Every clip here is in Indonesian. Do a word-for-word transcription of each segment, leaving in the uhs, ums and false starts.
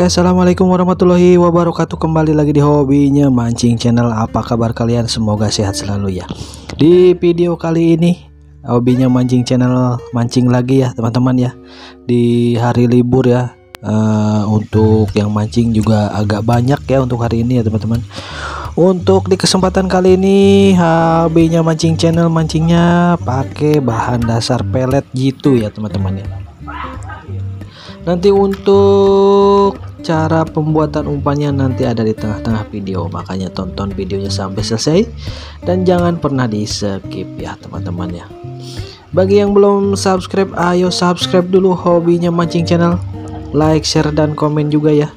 Oke, assalamualaikum warahmatullahi wabarakatuh. Kembali lagi di Hobinya Mancing Channel. Apa kabar kalian? Semoga sehat selalu ya. Di video kali ini Hobinya Mancing Channel mancing lagi ya teman-teman ya, di hari libur ya. Uh, untuk yang mancing juga agak banyak ya untuk hari ini ya teman-teman. Untuk di kesempatan kali ini Hobinya Mancing Channel mancingnya pakai bahan dasar pelet jitu ya teman-teman ya. Nanti untuk cara pembuatan umpannya nanti ada di tengah-tengah video, makanya tonton videonya sampai selesai dan jangan pernah di skip ya teman-teman ya. Bagi yang belum subscribe, ayo subscribe dulu Hobinya Mancing Channel, like, share, dan komen juga ya,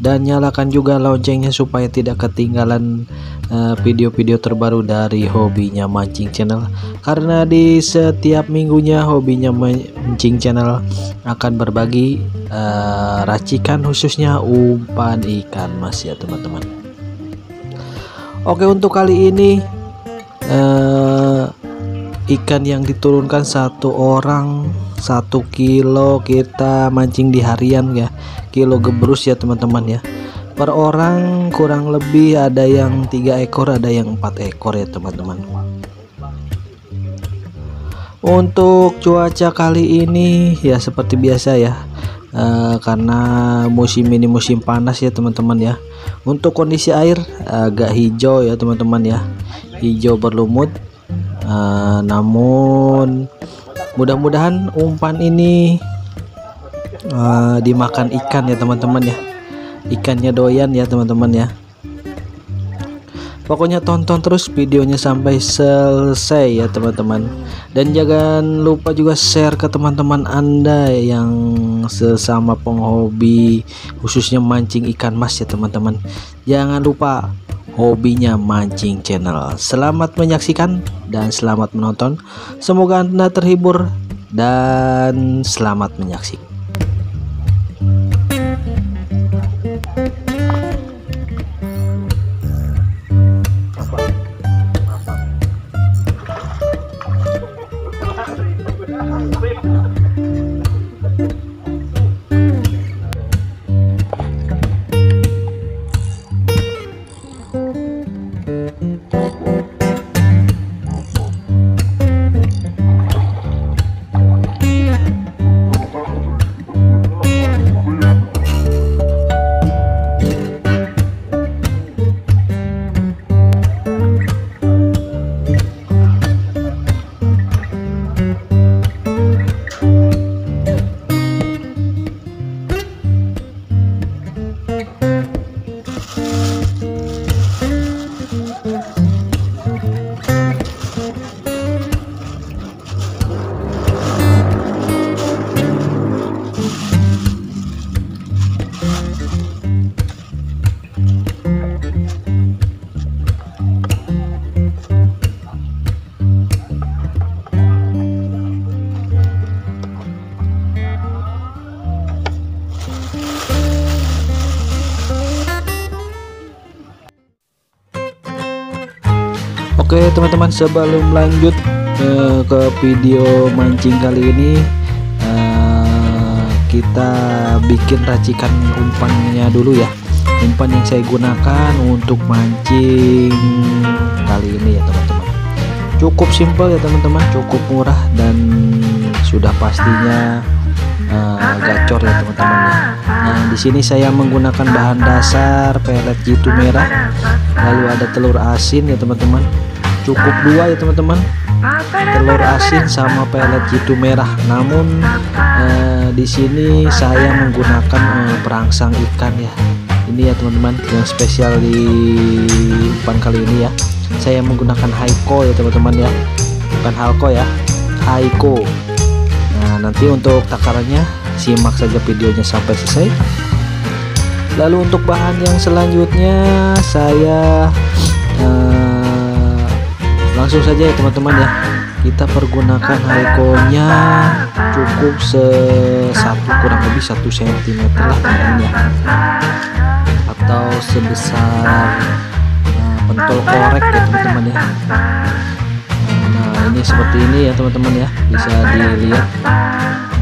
dan nyalakan juga loncengnya supaya tidak ketinggalan video-video uh, terbaru dari Hobinya Mancing Channel, karena di setiap minggunya Hobinya Mancing Channel akan berbagi uh, racikan khususnya umpan ikan mas ya teman-teman. Oke, untuk kali ini uh, ikan yang diturunkan satu orang satu kilo, kita mancing di harian ya, kilo gebrus ya teman-teman ya. Per orang kurang lebih ada yang tiga ekor, ada yang empat ekor ya teman-teman. Untuk cuaca kali ini ya seperti biasa ya, e, karena musim ini musim panas ya teman-teman ya. Untuk kondisi air agak hijau ya teman-teman ya, hijau berlumut. e, namun mudah-mudahan umpan ini uh, dimakan ikan ya teman-teman ya, ikannya doyan ya teman-teman ya. Pokoknya tonton terus videonya sampai selesai ya teman-teman, dan jangan lupa juga share ke teman-teman Anda yang sesama penghobi khususnya mancing ikan mas ya teman-teman. Jangan lupa Hobinya Mancing Channel. Selamat menyaksikan dan selamat menonton. Semoga Anda terhibur dan selamat menyaksikan. Oke teman-teman, sebelum lanjut eh, ke video mancing kali ini, eh, kita bikin racikan umpannya dulu ya, umpan yang saya gunakan untuk mancing kali ini ya teman-teman. Cukup simpel ya teman-teman, cukup murah, dan sudah pastinya eh, gacor ya teman-teman ya. Nah, di sini saya menggunakan bahan dasar pelet jitu merah, lalu ada telur asin ya teman-teman. Cukup dua ya teman-teman, telur asin sama pelet jitu merah. Namun eh, di sini saya menggunakan eh, perangsang ikan ya. Ini ya teman-teman yang spesial di umpan kali ini ya. Saya menggunakan Hiko ya teman-teman ya, bukan Halko ya, Hiko. Nah, nanti untuk takarannya simak saja videonya sampai selesai. Lalu untuk bahan yang selanjutnya saya eh, langsung saja ya teman-teman ya, kita pergunakan Hikonya cukup se satu kurang lebih satu sentimeter lah teman-teman ya, atau sebesar uh, pentol korek ya teman-teman ya. Nah, ini seperti ini ya teman-teman ya, bisa dilihat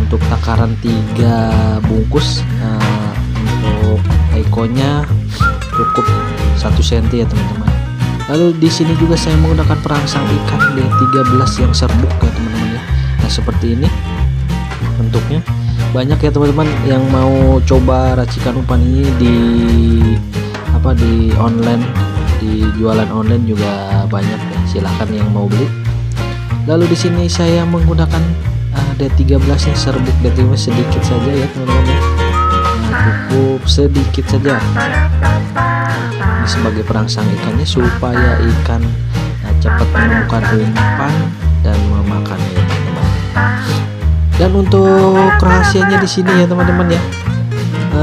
untuk takaran tiga bungkus. Nah, untuk Hikonya cukup satu senti ya teman-teman. Lalu di sini juga saya menggunakan perangsang ikan D tiga belas yang serbuk ya teman-teman ya. Nah seperti ini bentuknya. Banyak ya teman-teman yang mau coba racikan umpan ini di apa di online, di jualan online juga banyak ya. Silahkan yang mau beli. Lalu di sini saya menggunakan uh, D tiga belas yang serbuk D tiga belas sedikit saja ya teman-teman. Nah, cukup sedikit saja. Ini sebagai perangsang ikannya supaya ikan uh, cepat menemukan umpan dan memakannya ya teman-teman. Dan untuk rahasianya di sini ya teman-teman ya, e,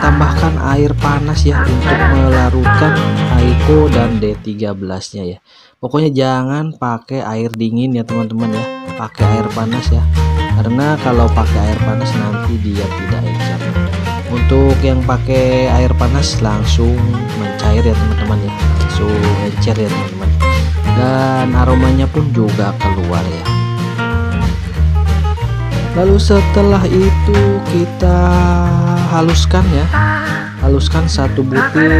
tambahkan air panas ya untuk melarutkan Hiko dan D tiga belasnya ya. Pokoknya jangan pakai air dingin ya teman-teman ya, pakai air panas ya, karena kalau pakai air panas nanti dia tidak encer. Untuk yang pakai air panas langsung mencair ya teman-teman ya, langsung encer ya teman-teman, dan aromanya pun juga keluar ya. Lalu setelah itu kita haluskan ya, haluskan satu butir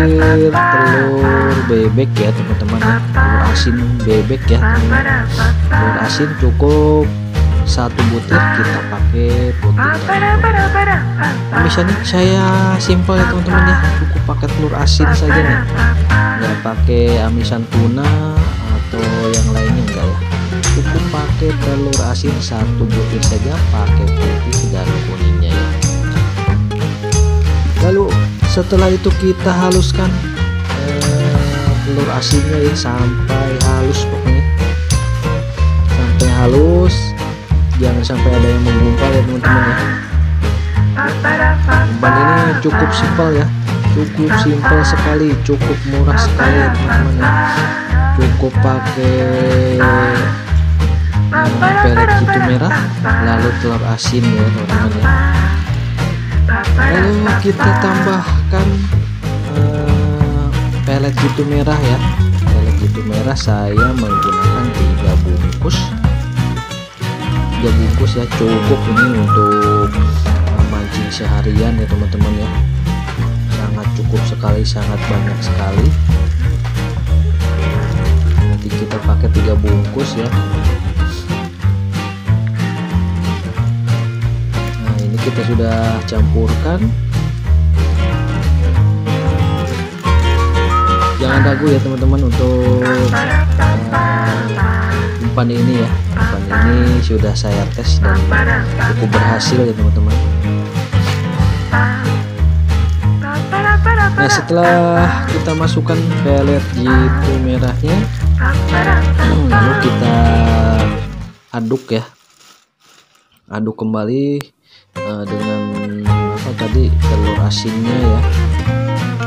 telur bebek ya teman-teman ya, telur asin bebek ya teman-teman. Telur asin cukup satu butir, kita pakai putih telur. Misalnya saya simpel ya teman-teman ya, cukup pakai telur asin saja nih, nggak pakai amisan tuna atau yang lainnya enggak ya. Cukup pakai telur asin satu butir saja, pakai putih dan kuningnya ya. Lalu setelah itu kita haluskan eh, telur asinnya ya sampai halus, pokoknya sampai halus, jangan sampai ada yang menggumpal ya teman-teman ya. Umpan ini cukup simpel ya, cukup simpel sekali, cukup murah sekali ya teman-teman ya. Cukup pakai pelet itu merah, lalu telur asin ya teman-teman ya. Lalu kita tambahkan uh, pelet itu merah ya. Pelet itu merah saya menggunakan tiga bungkus, tiga bungkus ya, cukup ini untuk uh, mancing seharian ya teman-teman ya. Sangat cukup sekali, sangat banyak sekali. Nanti kita pakai tiga bungkus ya. Kita sudah campurkan, jangan ragu ya teman-teman untuk uh, umpan ini ya. Umpan ini sudah saya tes dan cukup berhasil ya teman-teman. Nah setelah kita masukkan pelet jitu merahnya, hmm, lalu kita aduk ya, aduk kembali dengan apa tadi telur asinnya ya.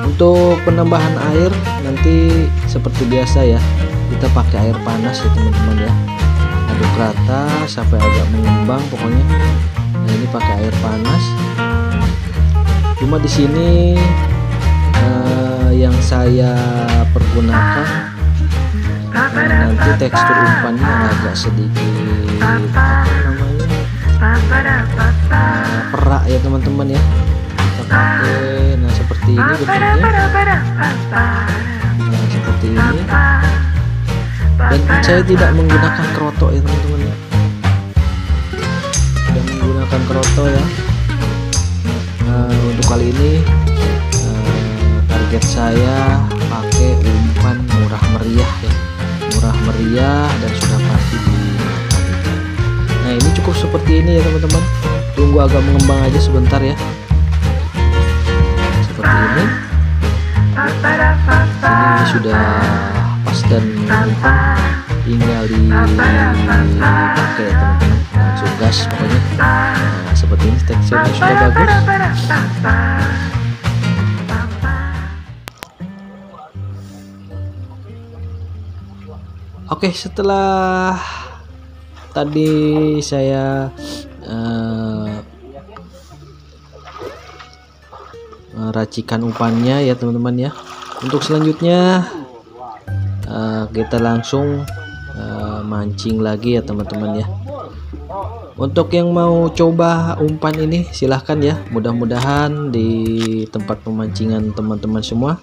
Untuk penambahan air nanti seperti biasa ya, kita pakai air panas ya teman-teman ya. Aduk rata sampai agak mengembang pokoknya. Nah ini pakai air panas. Cuma di sini eh, yang saya pergunakan eh, nanti tekstur umpannya agak sedikit apa namanya, nah, perak ya teman-teman ya, kita pakai. Nah seperti ini bentuknya, nah seperti ini, dan saya tidak menggunakan kerotok ya teman-teman ya, tidak menggunakan kerotok ya. Nah, untuk kali ini eh, target saya pakai umpan murah meriah ya, murah meriah dan sudah pasti dimakan. Nah ini cukup seperti ini ya teman-teman, tunggu agak mengembang aja sebentar ya, seperti ini. Ini sudah pas dan umpan tinggal dipakai ya teman-teman, langsung gas pokoknya. Nah seperti ini, teksturnya sudah bagus. Oke, setelah tadi saya uh, racikan umpannya ya teman-teman ya. Untuk selanjutnya uh, kita langsung uh, mancing lagi ya teman-teman ya. Untuk yang mau coba umpan ini silahkan ya, mudah-mudahan di tempat pemancingan teman-teman semua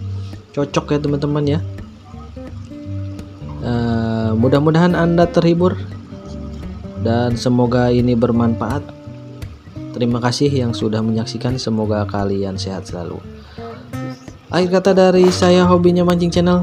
cocok ya teman-teman ya. Uh, mudah-mudahan Anda terhibur dan semoga ini bermanfaat. Terima kasih yang sudah menyaksikan, semoga kalian sehat selalu. Akhir kata dari saya, Hobinya Mancing Channel.